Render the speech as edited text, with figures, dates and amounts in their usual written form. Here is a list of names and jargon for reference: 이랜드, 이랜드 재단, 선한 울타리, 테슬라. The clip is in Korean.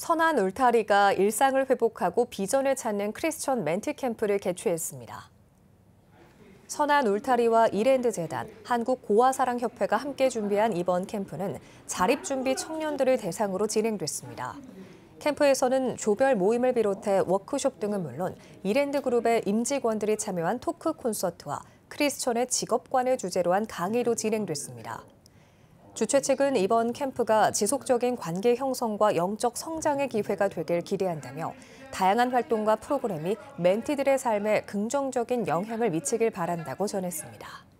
선한 울타리가 일상을 회복하고 비전을 찾는 크리스천 멘티 캠프를 개최했습니다. 선한 울타리와 이랜드 재단, 한국고아사랑협회가 함께 준비한 이번 캠프는 자립준비 청년들을 대상으로 진행됐습니다. 캠프에서는 조별 모임을 비롯해 워크숍 등은 물론 이랜드 그룹의 임직원들이 참여한 토크 콘서트와 크리스천의 직업관을 주제로 한 강의로 진행됐습니다. 주최 측은 이번 캠프가 지속적인 관계 형성과 영적 성장의 기회가 되길 기대한다며 다양한 활동과 프로그램이 멘티들의 삶에 긍정적인 영향을 미치길 바란다고 전했습니다.